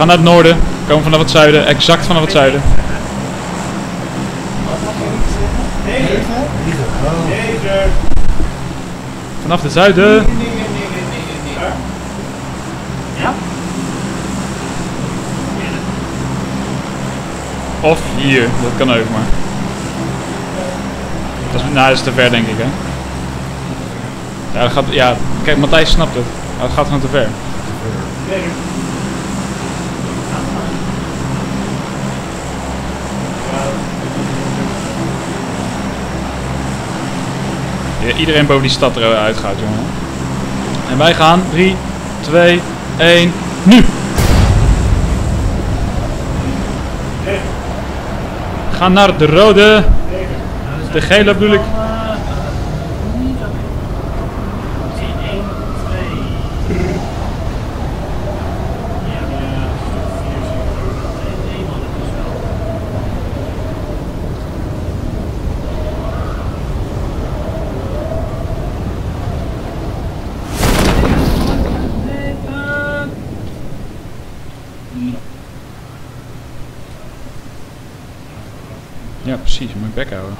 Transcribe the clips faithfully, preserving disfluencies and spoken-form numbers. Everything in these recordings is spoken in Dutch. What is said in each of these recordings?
Ga naar het noorden. Komen vanaf het zuiden. Exact vanaf het zuiden. Vanaf het zuiden. Of hier, dat kan ook maar. Dat is, nou, dat is te ver denk ik hè. Ja, dat gaat, ja kijk Matthijs snapt het. Ja, dat gaat gewoon te ver. Ja, iedereen boven die stad eruit gaat jongen. En wij gaan drie, twee, één, nu! Ga naar de rode. De gele bedoel ik. Ja, precies, je moet bek houden.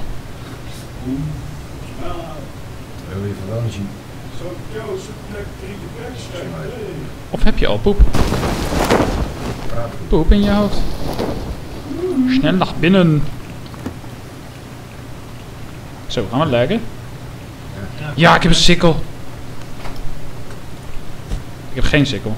Of heb je al poep? Poep in je hoofd. Snel naar binnen. Zo, gaan we het lijken? Ja, ik heb een sikkel. Ik heb geen sikkel.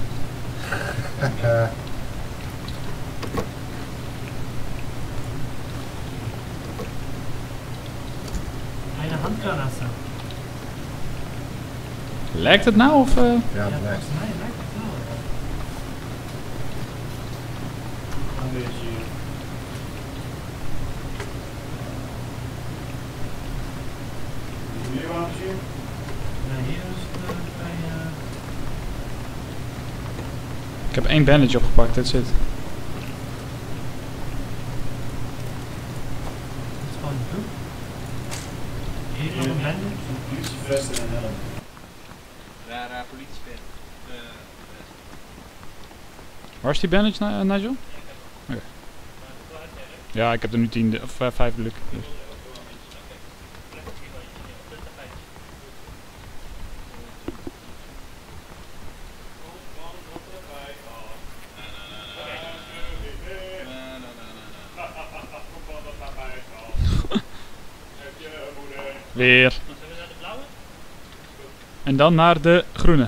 Lijkt het nou of? Uh... Ja, het lijkt. Ja, volgens mij lijkt het wel. Ja. Ik heb één bandage opgepakt, dat zit. Waar is die bandage, Nigel? Okay. Ja, ik heb er nu tien of uh, vijf geluk. Dus. Weer. En dan naar de groene.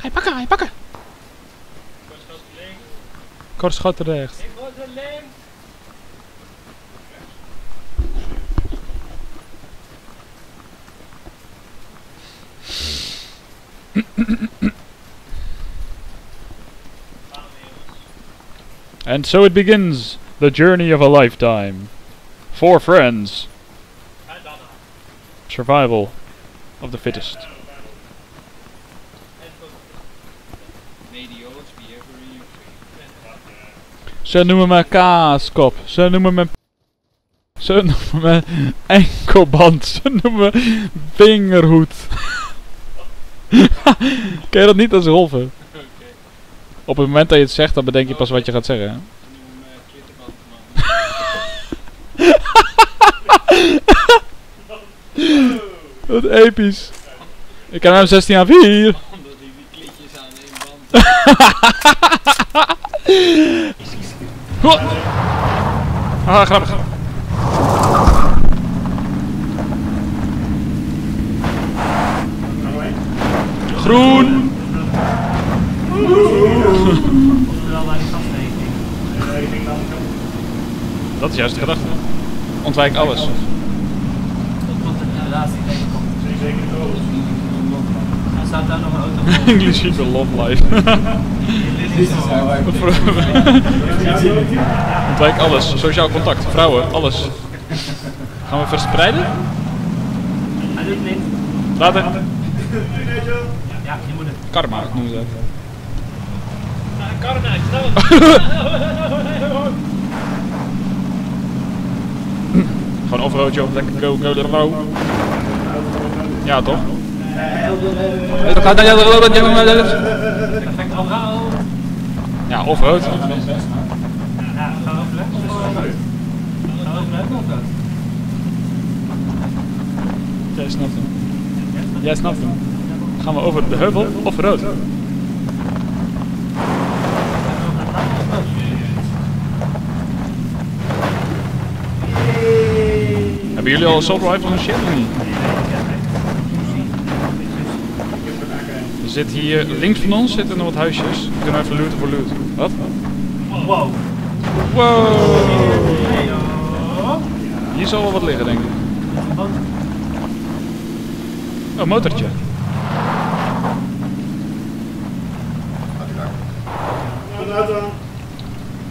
Hij pakken, hij pakken. Korsgott rechts. Ik word er links. And so it begins, the journey of a lifetime. Four friends. Survival of the fittest. Ze noemen me kaaskop, ze noemen me... Ze noemen me enkelband, ze noemen me vingerhoed. Ken je dat niet als Rolven? Op het moment dat je het zegt, dan bedenk je pas wat je gaat zeggen. Hè? Wat episch. Ik kan hem zestien aan vier. Omdat hij die klitjes aan één band. Ah, grappig. Groen. Dat is juist de gedachte. Ontwijk alles. Dat komt er helaas niet tegen. Zeker dood. Er staat daar nog een auto voor. English is a love life. Ontwijk alles, sociaal contact, vrouwen, alles. Gaan we verspreiden? Hij doet niet. Later. Ja, je moet het. Karma, ik noem dat. Karma, ik snap het. Gewoon offroad, joh. Lekker go, go, go. Ja, toch? Ja, off-road. Ja, gaan we flex? Gaan we flex of dat? Jij snapt hem. Jij snapt hem. Gaan we over de heuvel, off-road. Hebben jullie al assault rifles en shit of niet? Er zit hier, links van ons zitten nog wat huisjes. We kunnen even looten voor loot. Wat? Wow. Wow. Hier zal wel wat liggen, denk ik. Oh, een motortje.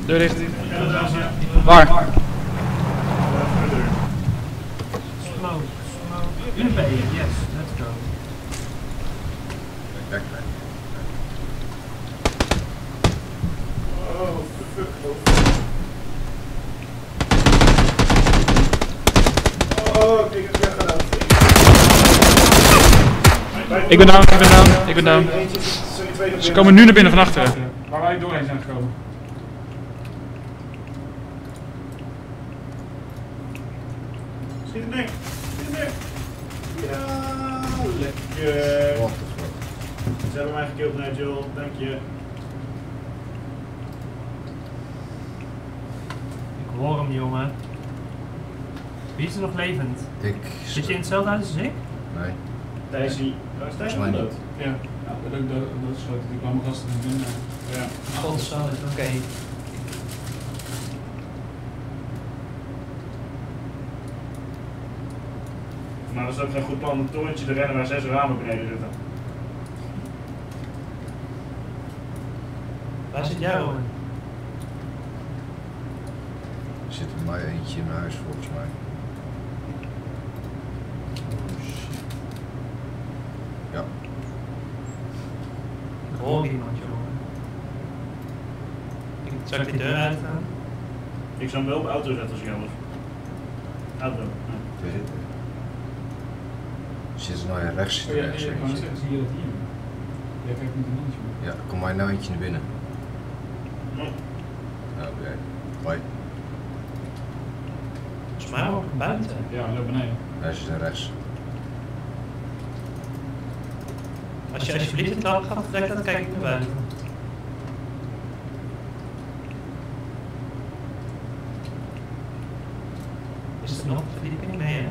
Deur dicht. Waar? U M P, yes, let's go. Back, back, back. Oh, the fuck. Oh, ik heb het gedaan. Ik ben down, ik ben down, ik ben down. Ze komen nu naar binnen van achteren. Waar wij doorheen zijn gekomen. Schiet hem neer, schiet hem neer. Ja, lekker. What the fuck. Ze hebben mij gekild, Nigel, dank je. Ik hoor hem, jongen. Wie is er nog levend? Ik. Zit je in hetzelfde huis als ik? Nee. Thijs, waar is Thijs? Ja, dat ook doodgeschoten. Die kwam gasten in binnen. Ja. Godzalig, oké. Maar dat is ook geen goed plan om een torentje te rennen waar zes ramen beneden zitten. Waar zit jij, Robin? Er zit er maar eentje in huis, volgens mij. Oh shit. Ja. Ik hoor iemand, jongen. Ik zag die deur uit gaan. Ik zou hem wel op auto zetten als ik anders. Auto, ja. Zit er nou in rechts? Zit er oh, ja, rechts, ja, rechts, rechts. Zie je dat hier? Jij kijkt niet een handje. Ja, kom maar nou eentje naar binnen. Nee. Nou, oké. Hoi. Volgens mij ook buiten. Ja, loop beneden. Hij zit in rechts. Als je alsjeblieft in de trap gaat vertrekken, dan kijk ik naar buiten. Is het nog een verdieping? Nee, hè?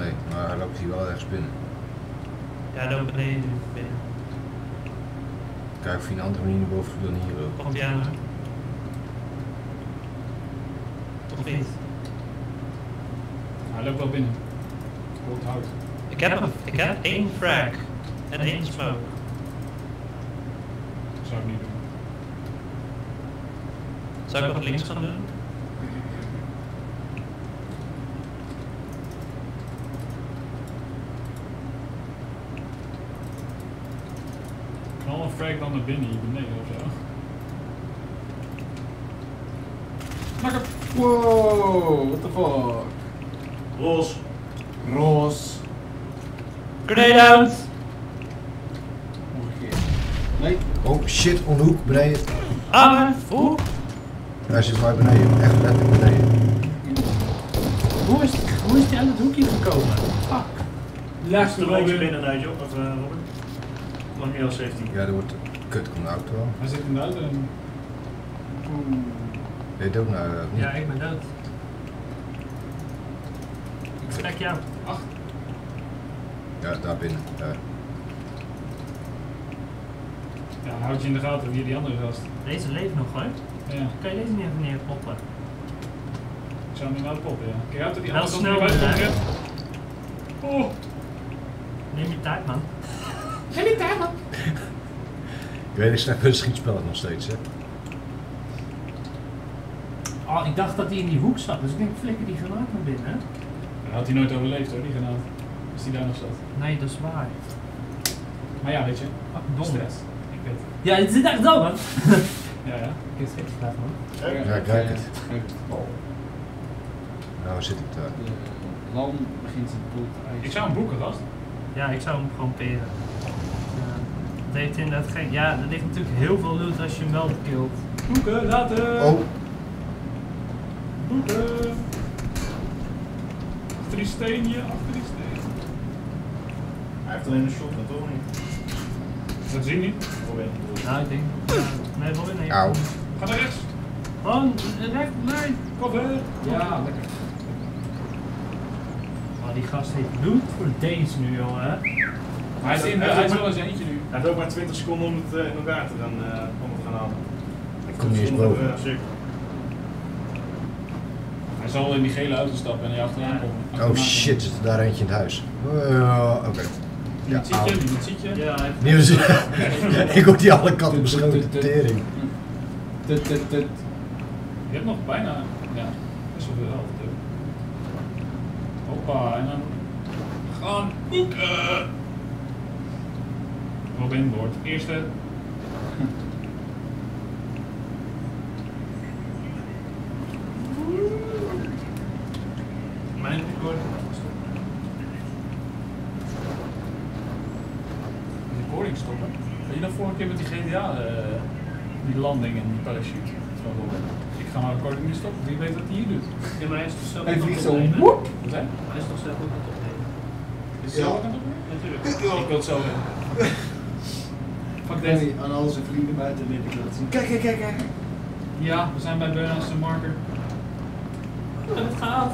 Nee, maar hij loopt hier wel ergens binnen. Ja, hij loopt beneden binnen. Kijk of je een andere manier naar boven dan hier loopt. Komt hij aan? Of niet? Hij loopt wel binnen. Hoort hout. Ik heb hem. Ik heb één frag en één smoke. Dat zou ik niet doen. Zou ik nog links gaan doen? Frag dan naar binnen hier beneden ofzo. Marker! Wow, what the fuck? Roos. Roos. Grenade out! Nog een keer. Nee. Oh shit, om de hoek, beneden. Ah, hoe? Hij zit bij beneden, echt letterlijk beneden. Hoe is, hoe is die aan het hoekje gekomen? Fuck. Laatste rol binnen, Nigel, of uh, Robert. Lang heel zeventien. Ja, dat wordt kut om de auto. Hij zit in de auto. Je weet ook naar de auto. Ja, ik ben dood. Ik trek jou. Acht. Ja, daar binnen. Daar. Ja, houd je in de gaten wie die andere gast. Deze leeft nog, hoor. Ja. Kan je deze niet even neerpoppen? Ik zou hem niet laten poppen, ja. Kijk uit dat die auto snel buiten komt. Oh. Neem je tijd, man. Ga niet daar, man. Ik weet niet, snap hun schietspel nog steeds, hè? Oh, ik dacht dat hij in die hoek zat, dus ik denk flikker die granaat naar binnen. Dan had hij nooit overleefd, hoor, die granaat. Als hij daar nog zat. Nee, dat is waar. Maar ja, weet je, dom. Stress. Ik weet het. Ja, het zit echt dom, man. Ja, ja. Ik heb het echt gedaan, man. Ja, ja, kijk het. Oh. Nou, zit ik daar. De lam begint zijn boel te ijzen. Ik zou hem boeken, gast. Ja, ik zou hem gewoon peren. Het uh, heeft inderdaad gek. Ja, er ligt natuurlijk heel veel loot als je hem wel killt. Boeken, later! Oh. Boeken! Achter die steen hier, achter die steen. Hij heeft alleen een shot, dat toch niet? Dat zie ik niet. Robin. Nou, ik denk. Uh, nee, Robin, nee. Auw. Ga naar rechts! Gewoon, recht, nee! Kom hè! Ja, lekker. Die gast heeft bloed voor deze nu, joh, hè? Hij is in wel eens eentje nu. Hij heeft ook maar twintig seconden om het uh, in elkaar te gaan, uh, om het gaan halen. Ik kom niet eens boven. Hij zal in die gele auto stappen en hij achteraan komt. Oh shit, zit er daar eentje in het huis. Uh, Oké. Okay. Ja, ja, ziet je, niet ziet je. Ja, hij ziet je. Ik word die alle kanten beschoten, tering. Je hebt nog bijna, ja, best wel veel helft. Hoppa, en dan gaan boeken! Robin wordt eerste. Mijn record. De recording stoppen. Weet je nog vorige keer met die G T A, uh, die landing en die parachute? Ik ga mijn recording nu stoppen, wie weet wat hij hier doet. Ja, maar hij is toch zelf hij vliegt zo. Hè? Hij is toch zelf ook aan het opnemen? Is hij zelf ook aan het opnemen? Natuurlijk. Ja. Ik wil het zo hebben. Fuck dat. Nee, aan al zijn vrienden buiten wil ik dat zien. Kijk, kijk, kijk, kijk. Ja, we zijn bij Bernays en Marker. Hoe oh, het gaat?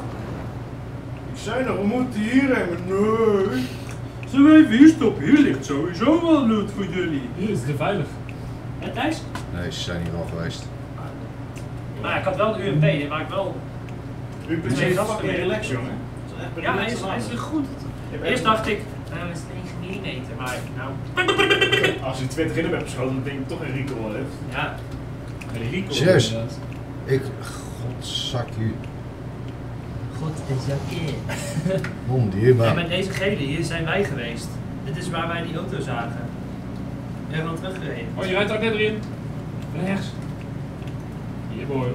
Ik zei nog, we moeten hierheen, maar nee. Zullen we even hier stoppen? Hier ligt sowieso wel loot voor jullie. Hier is de veilig. En Thijs? Nee, ze zijn hier al geweest. Maar ik had wel de U M P, die maakt wel... U M P is fucking relaxed, jongen. Ja, hij is, hij is goed. Eerst dacht ik, nou is het één millimeter, maar nou... Als je twintig in hem hebt geschoten, dan denk ik toch een recoil heeft. Ja. Een recoil. Serieus? Ik... Godzak u. Godzak u. Bom, die maar. En met deze gele hier zijn wij geweest. Dit is waar wij die auto zagen. We hebben al teruggereden. Oh, je rijdt ook net erin. Van rechts. Hier, boy.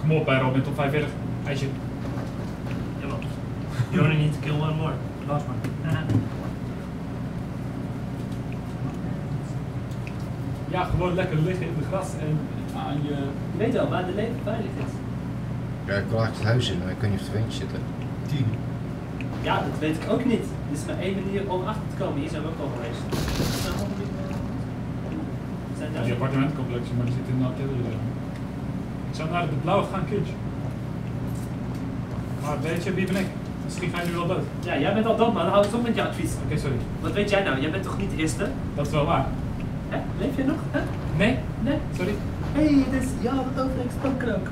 Kom op bij Robin, top vijfenveertig. IJsje. Jawel. You only need to kill one more. Last one. Ja, gewoon lekker liggen in de gras en aan je... Je weet wel, waar de leven bij ligt. Ja, ik wil achter het huis in, maar ik kan niet op de ventje zitten. Tien. Ja, dat weet ik ook niet. Er is maar één manier om achter te komen. Hier zijn we ook al geweest. Ja, die appartementcomplexen, maar die zitten in de artillerie. Ik zou naar de blauwe gaan, kindje. Maar weet je, wie ben ik? Misschien ga je nu al dood. Ja, jij bent al dood, maar dan hou ik toch met jouw advies. Oké, okay, sorry. Wat weet jij nou? Jij bent toch niet de eerste? Dat is wel waar. Hè? Leef je nog? Hè? Nee. Nee? Sorry. Hé, hey, dit is ja, wat over een stoomkrook.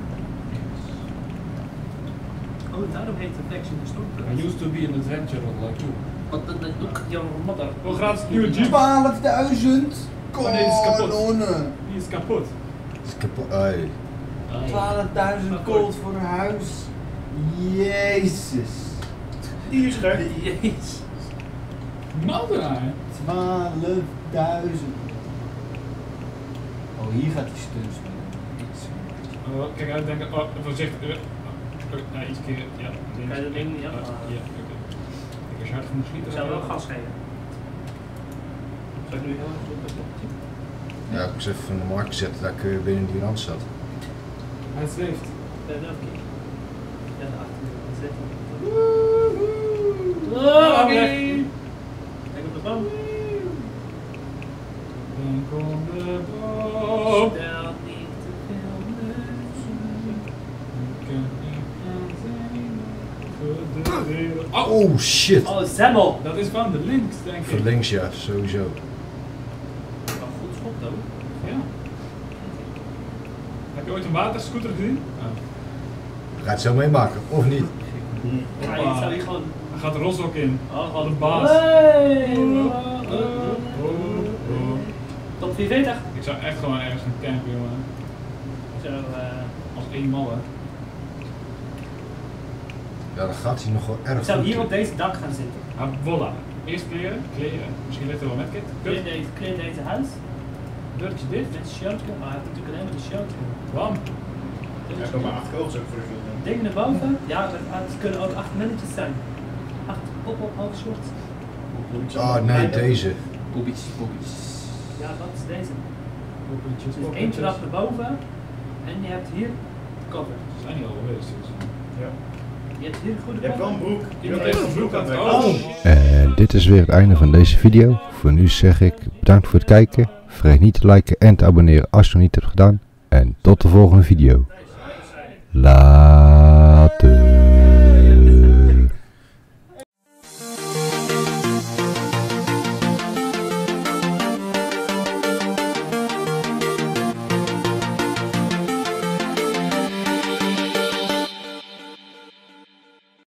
Oh, daarom heet de flex in de stoomkrook. I used to be an adventurer like you. Wat dat is ook jouw mother. Hoe gaat het nu? twaalfduizend! Oh nee, die is kapot. Die is kapot. Die is kapot. Hey. twaalfduizend gold voor een huis. Jezus. Die is gek. Jezus. Malderaar. twaalfduizend. Oh, hier gaat die stunts mee. Oh, kijk uit, denk ik. Oh, voorzichtig. Nou, iets keer. Ja. Kan je dat ding niet afhalen? Ja, oké. Ik was hard genoeg schieten. Ik zou wel gas geven. Nu heel erg ja, ik eens even de markt zetten, daar kun je binnen die rand zat. Hij zweeft. Ja, dat keer. Ja, de achterkant zetten. Woehoe! Kijk op de boom. Kijk op de boom. Stel niet te veel mensen. Ik kan niet. Oh shit! Oh, Semmel! Dat is van de links, denk ik. Van links, ja, sowieso. Ja. Heb je ooit een waterscooter gezien? Ja. Gaat het zo meemaken, of niet? Hij ja, gewoon... gaat de rotsok in. Oh, wat een baas. Hey. Oh, oh, oh. Top vierentveertig. Ik zou echt gewoon ergens gaan campen, jongen. Zo, uh, als één man, hè. Ja, dan gaat hij nog wel erg. Ik zou hier op deze dak gaan zitten. Ah, voilà. Eerst kleren, kleren. Misschien ligt er wel met kit. Kleren deze huis. Deurtje dicht. Met shelter, maar hij heeft natuurlijk alleen maar de shelter. Bam! Er komen acht kogels ook voor de vloer. Denk naar boven? Ja, het kunnen ook acht mannetjes zijn. Acht op op half short. Ah, oh, nee, deze. Poepies, poepies. Ja, dat is deze. Poepietjes, dus één trap naar boven en je hebt hier cover. Ze zijn hier al geweest, dus. Ja. Je hebt hier een goede cover. Je hebt wel een broek. Je hebt echt een broek aan het houden. En dit is weer het einde van deze video. Voor nu zeg ik bedankt voor het kijken. Vergeet niet te liken en te abonneren als je nog niet hebt gedaan. En tot de volgende video. Later.